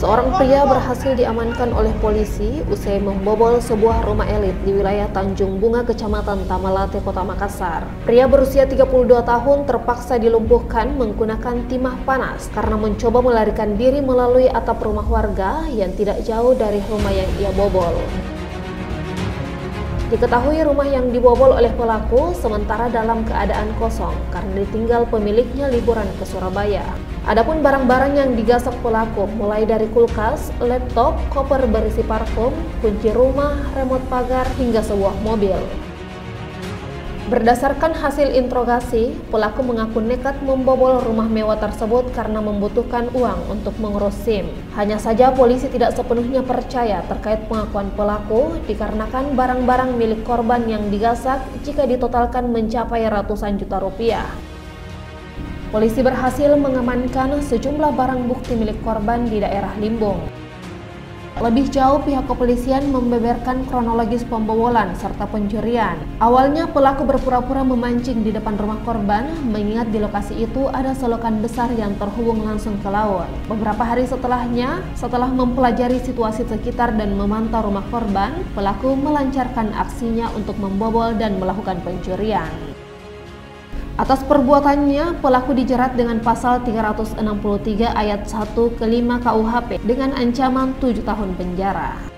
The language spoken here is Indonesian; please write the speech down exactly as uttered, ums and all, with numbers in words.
Seorang pria berhasil diamankan oleh polisi usai membobol sebuah rumah elit di wilayah Tanjung Bunga, Kecamatan Tamalate, Kota Makassar. Pria berusia tiga puluh dua tahun terpaksa dilumpuhkan menggunakan timah panas karena mencoba melarikan diri melalui atap rumah warga yang tidak jauh dari rumah yang ia bobol. Diketahui rumah yang dibobol oleh pelaku sementara dalam keadaan kosong karena ditinggal pemiliknya liburan ke Surabaya. Adapun barang-barang yang digasak pelaku mulai dari kulkas, laptop, koper berisi parfum, kunci rumah, remote pagar, hingga sebuah mobil. Berdasarkan hasil interogasi, pelaku mengaku nekat membobol rumah mewah tersebut karena membutuhkan uang untuk mengurus SIM. Hanya saja polisi tidak sepenuhnya percaya terkait pengakuan pelaku dikarenakan barang-barang milik korban yang digasak jika ditotalkan mencapai ratusan juta rupiah. Polisi berhasil mengamankan sejumlah barang bukti milik korban di daerah Limbung. Lebih jauh, pihak kepolisian membeberkan kronologis pembobolan serta pencurian. Awalnya pelaku berpura-pura memancing di depan rumah korban, mengingat di lokasi itu ada selokan besar yang terhubung langsung ke laut. Beberapa hari setelahnya, setelah mempelajari situasi sekitar dan memantau rumah korban, pelaku melancarkan aksinya untuk membobol dan melakukan pencurian. Atas perbuatannya, pelaku dijerat dengan pasal tiga ratus enam puluh tiga ayat satu ke lima K U H P dengan ancaman tujuh tahun penjara.